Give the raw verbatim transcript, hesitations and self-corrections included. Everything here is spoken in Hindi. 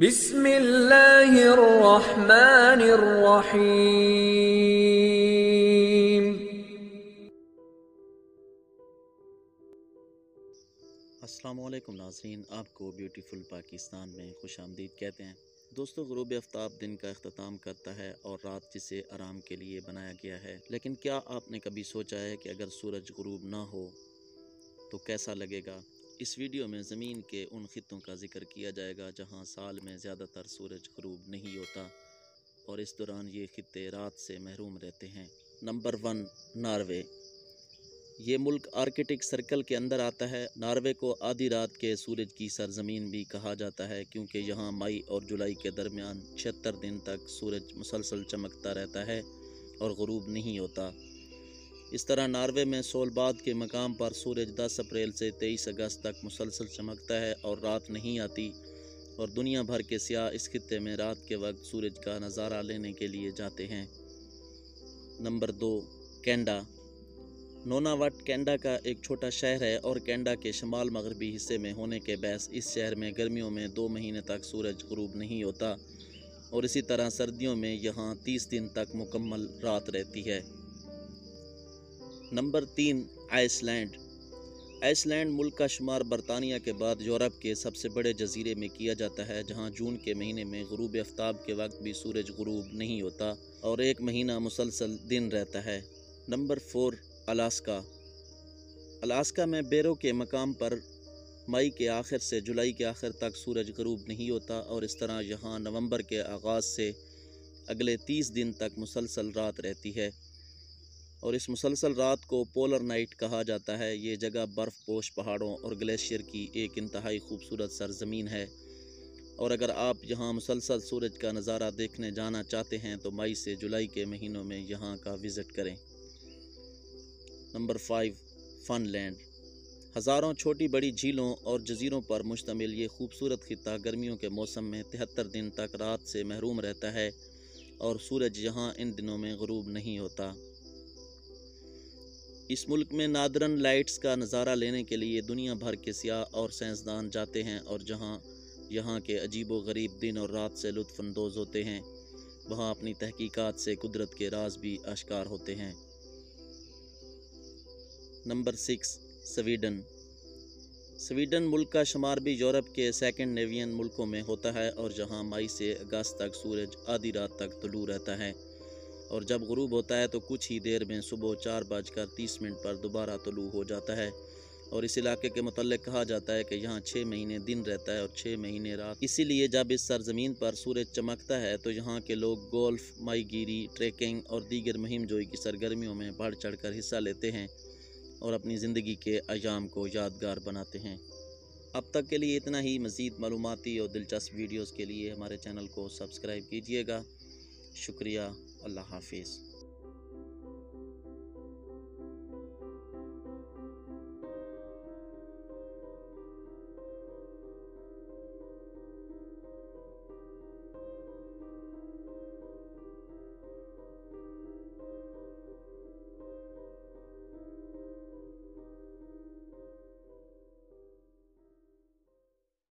बिस्मिल्लाहिर्रहमानिर्रहीम। अस्सलामुअलैकुम नाज़रीन, आपको ब्यूटीफुल पाकिस्तान में खुश आमदीद कहते हैं। दोस्तों, ग़ुरूब आफ्ताब दिन का अख्ताम करता है और रात जिसे आराम के लिए बनाया गया है, लेकिन क्या आपने कभी सोचा है कि अगर सूरज ग़ुरूब ना हो तो कैसा लगेगा? इस वीडियो में ज़मीन के उन खित्तों का जिक्र किया जाएगा जहां साल में ज़्यादातर सूरज ग़ुरूब नहीं होता और इस दौरान ये खित्ते रात से महरूम रहते हैं। Number one, Norway. ये मुल्क आर्किटिक सर्कल के अंदर आता है। नॉर्वे को आधी रात के सूरज की सरजमीन भी कहा जाता है क्योंकि यहाँ मई और जुलाई के दरमियान छिहत्तर दिन तक सूरज मुसलसल चमकता रहता है और ग़ुरूब नहीं होता। इस तरह नॉर्वे में सोलबाद के मकाम पर सूरज दस अप्रैल से तेईस अगस्त तक मुसलसल चमकता है और रात नहीं आती, और दुनिया भर के सियाह इस खित्ते में रात के वक्त सूरज का नज़ारा लेने के लिए जाते हैं। नंबर दो, कैंडा। नोनावट कैंडा का एक छोटा शहर है और कैंडा के शमाल मगरबी हिस्से में होने के बहस इस शहर में गर्मियों में दो महीने तक सूरज ग़ुरूब नहीं होता और इसी तरह सर्दियों में यहाँ तीस दिन तक मुकम्मल रात रहती है। नंबर तीन, आइसलैंड। आइसलैंड मुल्क का शुमार बरतानिया के बाद यूरोप के सबसे बड़े जजीरे में किया जाता है, जहां जून के महीने में ग़ुरूब आफ्ताब के वक्त भी सूरज ग़ुरूब नहीं होता और एक महीना मुसलसल दिन रहता है। Number four, Alaska. अलास्का में बैरों के मकाम पर मई के आखिर से जुलाई के आखिर तक सूरज ग़ुरूब नहीं होता और इस तरह यहाँ नवंबर के आगाज़ से अगले तीस दिन तक मुसलसल रात रहती है और इस मुसलसल रात को पोलर नाइट कहा जाता है। ये जगह बर्फ़पोश पहाड़ों और ग्लेशियर की एक इंतहाई खूबसूरत सरजमीन है और अगर आप यहाँ मुसलसल सूरज का नज़ारा देखने जाना चाहते हैं तो मई से जुलाई के महीनों में यहाँ का विज़िट करें। Number five, fun land. हज़ारों छोटी बड़ी झीलों और जजीरों पर मुश्तमिल ये खूबसूरत खित्ता गर्मियों के मौसम में तिहत्तर दिन तक रात से महरूम रहता है और सूरज यहाँ इन दिनों में ग़ुरूब नहीं होता। इस मुल्क में नादरन लाइट्स का नज़ारा लेने के लिए दुनिया भर के सियाह और साइंसदान जाते हैं और जहाँ यहाँ के अजीब व गरीब दिन और रात से लुत्फ़अंदोज़ होते हैं, वहाँ अपनी तहकीकात से कुदरत के राज भी आश्कार होते हैं। Number six, Sweden. स्वीडन मुल्क का शुमार भी यूरोप के सेकंड नेवियन मुल्कों में होता है और जहां मई से अगस्त तक सूरज आधी रात तक तुलू रहता है और जब ग़ुरूब होता है तो कुछ ही देर में सुबह चार बजकर तीस मिनट पर दोबारा तुलू हो जाता है और इस इलाके के मुतल्लिक़ कहा जाता है कि यहाँ छः महीने दिन रहता है और छः महीने रात। इसीलिए जब इस सरजमीन पर सूरज चमकता है तो यहाँ के लोग गोल्फ, माहीगीरी, ट्रैकिंग और दीगर मुहिम जोई की सरगर्मियों में बढ़ चढ़ कर हिस्सा लेते हैं और अपनी ज़िंदगी के अयाम को यादगार बनाते हैं। अब तक के लिए इतना ही। मज़ीद मालूमाती और दिलचस्प वीडियोस के लिए हमारे चैनल को सब्सक्राइब कीजिएगा। शुक्रिया। अल्लाह हाफिज़।